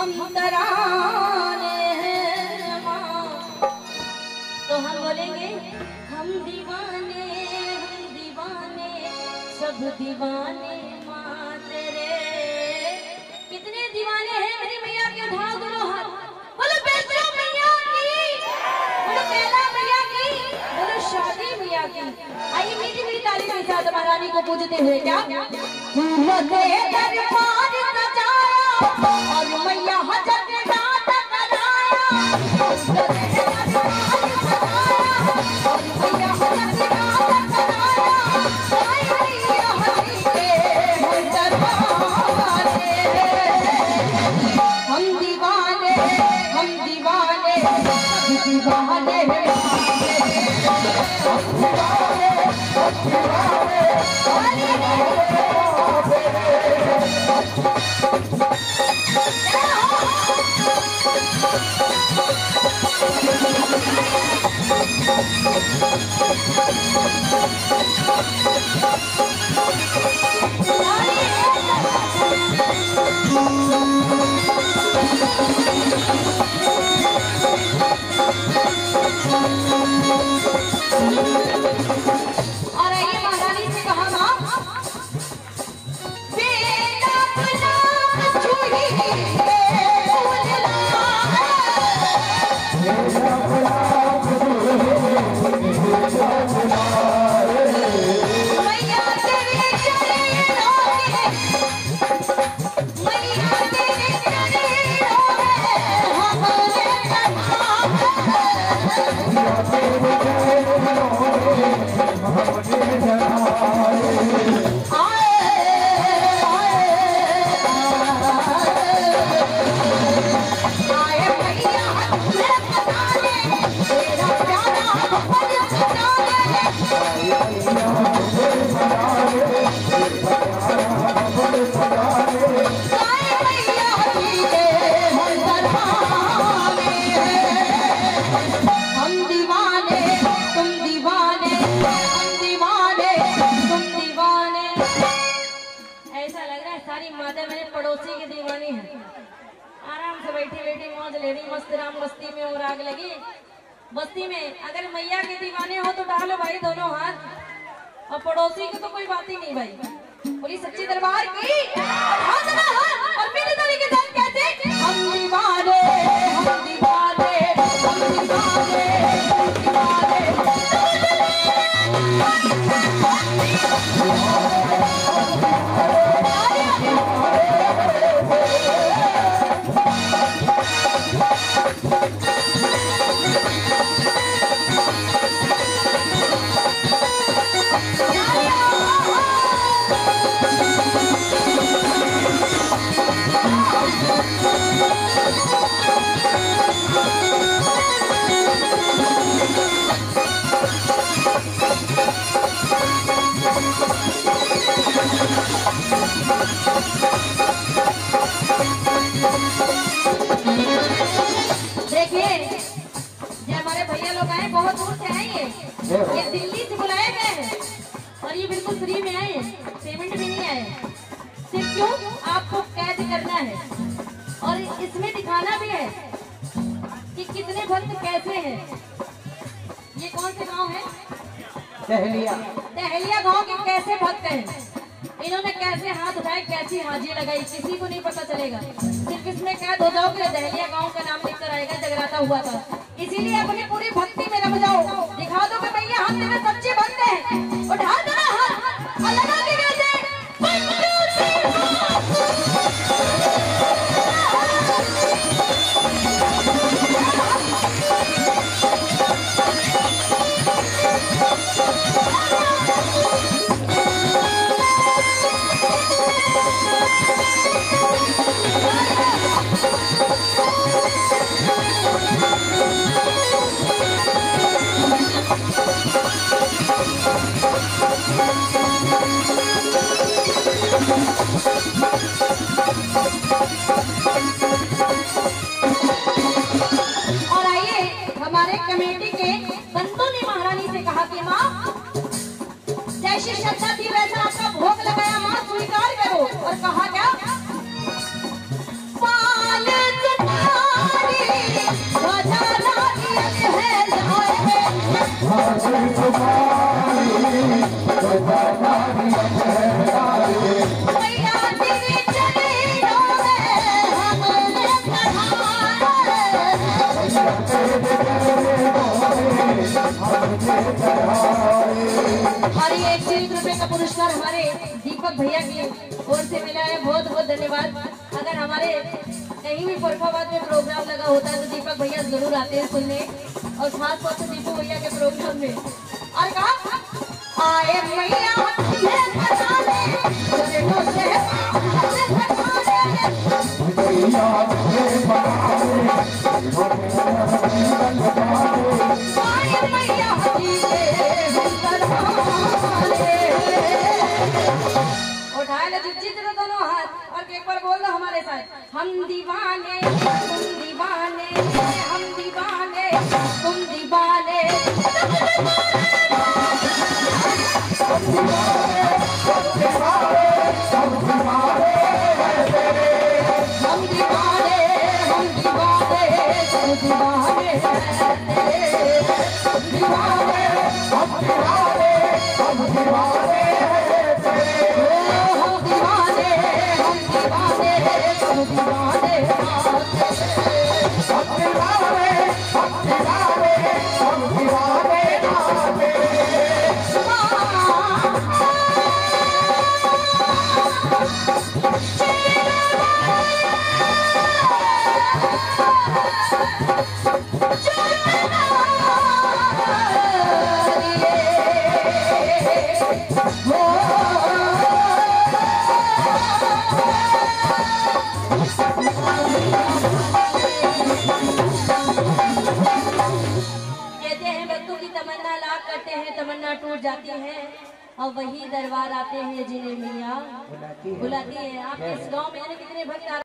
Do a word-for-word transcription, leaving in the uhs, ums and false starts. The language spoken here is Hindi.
हम तराने हैं माँ, तो हम बोलेंगे हम दीवाने, हम दीवाने, सब दीवाने माँ तेरे। कितने दीवाने हैं मेरी मैया के, उठाओ दोनों हाथ, बोलो बेचो मैया की, बोलो बेला मैया की, बोलो शादी मैया की। आइए मीठी मीठी ताली के साथ महारानी को पूजते हुए क्या और मैया हजरत दाता कराया, हजरत दाता कराया, और मैया हजरत दाता कराया, हाय मैया हरि के हम दरबारे, हम दीवाने, हम दीवाने, हम दीवाने बस्ती में। अगर मैया के दीवाने हो तो डालो भाई दोनों हाथ, और पड़ोसी की तो कोई बात ही नहीं भाई। बोली सच्ची दरबार की और मेरे तरीके से कहते हैं हम दीवाने, हम दीवाने, हम दीवाने, हम दीवाने। ये दिल्ली से बुलाए गए हैं और ये बिल्कुल फ्री में आए हैं, पेमेंट भी नहीं आए, सिर्फ क्यों आपको कैद करना है और इसमें दिखाना भी है कि कितने भक्त कैसे हैं। ये कौन से गांव है? दहलिया। दहलिया गांव के कैसे भक्त हैं, इन्होंने कैसे हाथ उठाए, कैसी हाजिर लगाई, किसी को नहीं पता चलेगा। सिर्फ इसमें कैद हो जाओगे, दहलिया गाँव का नाम लेकर आएगा जगराता हुआ था। इसीलिए अपनी पूरी भक्ति में रम जाओ, दिखा दो कि भैया हम तेरे सच्चे बंदे हैं। उठा देना हाथ और लगा के आपका भोग लगाया माँ, स्वीकार करो और कहा क्या, का पुरस्कार हमारे दीपक भैया की ओर से मिला है, बहुत बहुत धन्यवाद। अगर हमारे कहीं भी फर्रुखाबाद में प्रोग्राम लगा होता है तो दीपक भैया जरूर आते हैं सुनने, और खास तौर से दीपक भैया के प्रोग्राम में। और कहा आए हम दीवाने, तुम दीवाने, हम दीवाने, तुम दीवाने, हम दीवाने, हम दीवाने, हम दीवाने, हम दीवाने, हम दीवाने, हम दीवाने, हम दीवाने, हम दीवाने, हम दीवाने। और वही दरबार आते हैं जिन्हें मियाँ बुलाती है। आपके इस गांव में कितने भक्त